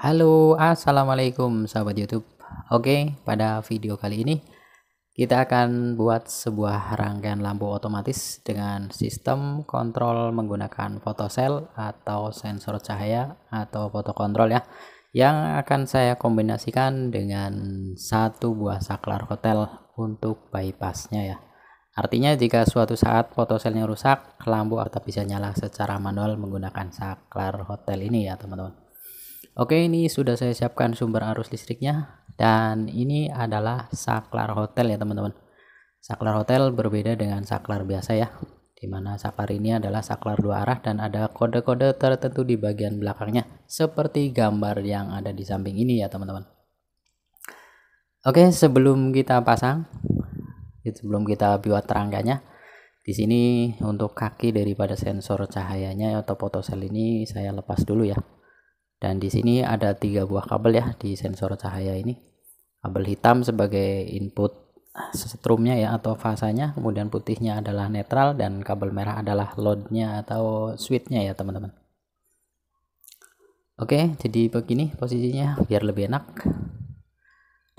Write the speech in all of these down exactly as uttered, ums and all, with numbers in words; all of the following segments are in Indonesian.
Halo, assalamualaikum sahabat YouTube. Oke, pada video kali ini kita akan buat sebuah rangkaian lampu otomatis dengan sistem kontrol menggunakan fotosel atau sensor cahaya atau foto kontrol ya, yang akan saya kombinasikan dengan satu buah saklar hotel untuk bypassnya ya. Artinya jika suatu saat fotoselnya rusak, lampu tetap bisa nyala secara manual menggunakan saklar hotel ini ya teman-teman. Oke, ini sudah saya siapkan sumber arus listriknya dan ini adalah saklar hotel ya teman-teman. Saklar hotel berbeda dengan saklar biasa ya, dimana saklar ini adalah saklar dua arah dan ada kode-kode tertentu di bagian belakangnya seperti gambar yang ada di samping ini ya teman-teman. Oke, sebelum kita pasang, sebelum kita buat rangkanya, di sini untuk kaki daripada sensor cahayanya atau fotosel ini saya lepas dulu ya. Dan di sini ada tiga buah kabel ya di sensor cahaya ini. Kabel hitam sebagai input strumnya ya atau fasanya, kemudian putihnya adalah netral dan kabel merah adalah loadnya atau switchnya ya teman-teman. Oke, jadi begini posisinya biar lebih enak.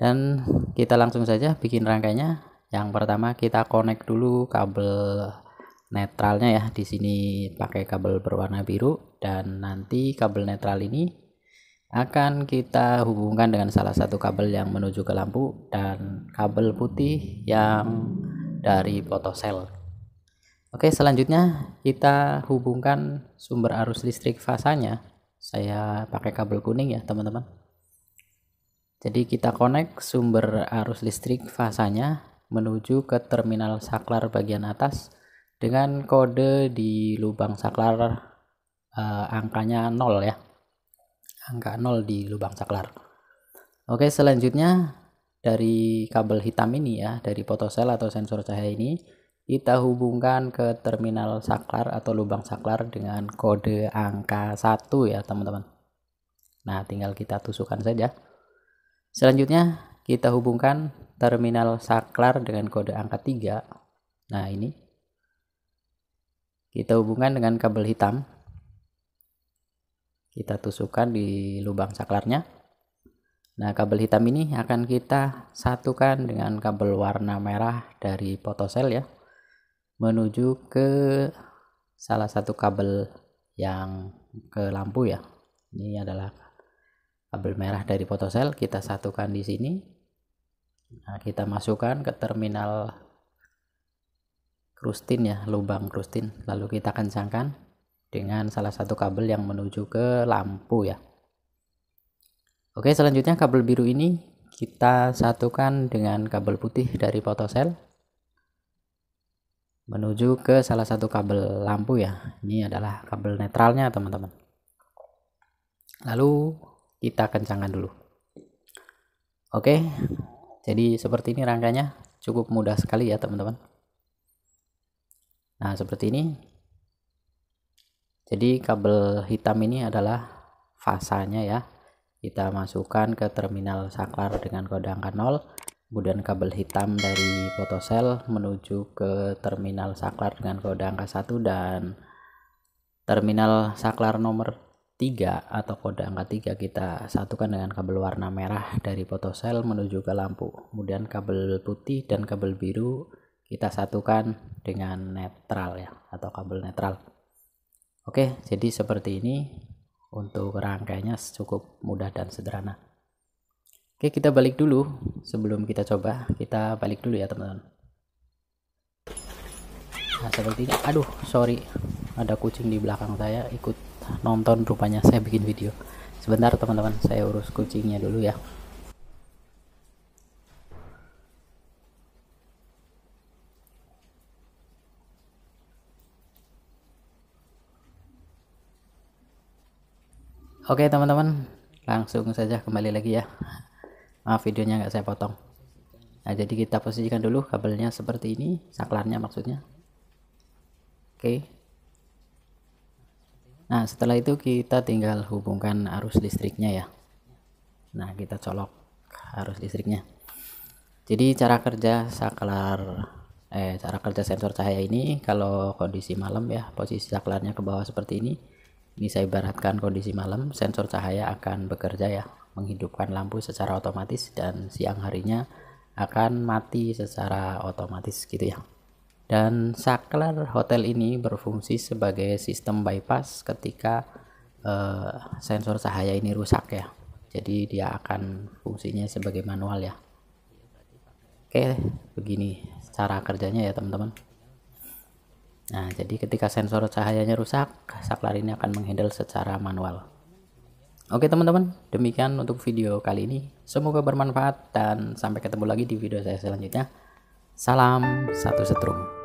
Dan kita langsung saja bikin rangkainya. Yang pertama kita connect dulu kabel netralnya ya, di sini pakai kabel berwarna biru dan nanti kabel netral ini akan kita hubungkan dengan salah satu kabel yang menuju ke lampu dan kabel putih yang dari fotosel. Oke, selanjutnya kita hubungkan sumber arus listrik fasanya. Saya pakai kabel kuning ya teman-teman. Jadi kita connect sumber arus listrik fasanya menuju ke terminal saklar bagian atas dengan kode di lubang saklar eh, angkanya nol ya, angka nol di lubang saklar. Oke, selanjutnya dari kabel hitam ini ya, dari fotosel atau sensor cahaya ini kita hubungkan ke terminal saklar atau lubang saklar dengan kode angka satu ya teman-teman. Nah, tinggal kita tusukkan saja. Selanjutnya kita hubungkan terminal saklar dengan kode angka tiga. Nah, ini kita hubungkan dengan kabel hitam, kita tusukkan di lubang saklarnya. Nah, kabel hitam ini akan kita satukan dengan kabel warna merah dari fotosel ya, menuju ke salah satu kabel yang ke lampu ya. Ini adalah kabel merah dari fotosel, kita satukan di sini. Nah, kita masukkan ke terminal krustin ya, lubang krustin, lalu kita kencangkan dengan salah satu kabel yang menuju ke lampu ya. Oke, selanjutnya kabel biru ini kita satukan dengan kabel putih dari fotosel menuju ke salah satu kabel lampu ya. Ini adalah kabel netralnya teman-teman. Lalu kita kencangkan dulu. Oke, jadi seperti ini rangkanya, cukup mudah sekali ya teman-teman. Nah, seperti ini. Jadi kabel hitam ini adalah fasanya ya. Kita masukkan ke terminal saklar dengan kode angka nol. Kemudian kabel hitam dari fotosel menuju ke terminal saklar dengan kode angka satu dan terminal saklar nomor tiga atau kode angka tiga kita satukan dengan kabel warna merah dari fotosel menuju ke lampu. Kemudian kabel putih dan kabel biru kita satukan dengan netral ya, atau kabel netral. Oke, jadi seperti ini untuk rangkainya, cukup mudah dan sederhana. Oke, kita balik dulu sebelum kita coba, kita balik dulu ya teman-teman. Nah, seperti ini. Aduh, sorry, ada kucing di belakang saya ikut nonton rupanya saya bikin video. Sebentar teman-teman, saya urus kucingnya dulu ya. Oke teman-teman, langsung saja kembali lagi ya. Maaf videonya nggak saya potong. Nah, jadi kita posisikan dulu kabelnya seperti ini, saklarnya maksudnya. Oke. Nah, setelah itu kita tinggal hubungkan arus listriknya ya. Nah, kita colok arus listriknya. Jadi cara kerja saklar eh cara kerja sensor cahaya ini, kalau kondisi malam ya, posisi saklarnya ke bawah seperti ini, Ini saya ibaratkan kondisi malam, sensor cahaya akan bekerja ya, menghidupkan lampu secara otomatis dan siang harinya akan mati secara otomatis gitu ya. Dan Saklar Hotel ini berfungsi sebagai sistem bypass ketika eh, sensor cahaya ini rusak ya. Jadi dia akan fungsinya sebagai manual ya. Oke, begini cara kerjanya ya teman-teman. Nah, jadi ketika sensor cahayanya rusak, Saklar ini akan menghandle secara manual. Oke teman-teman, demikian untuk video kali ini. Semoga bermanfaat dan sampai ketemu lagi di video saya selanjutnya. Salam satu setrum.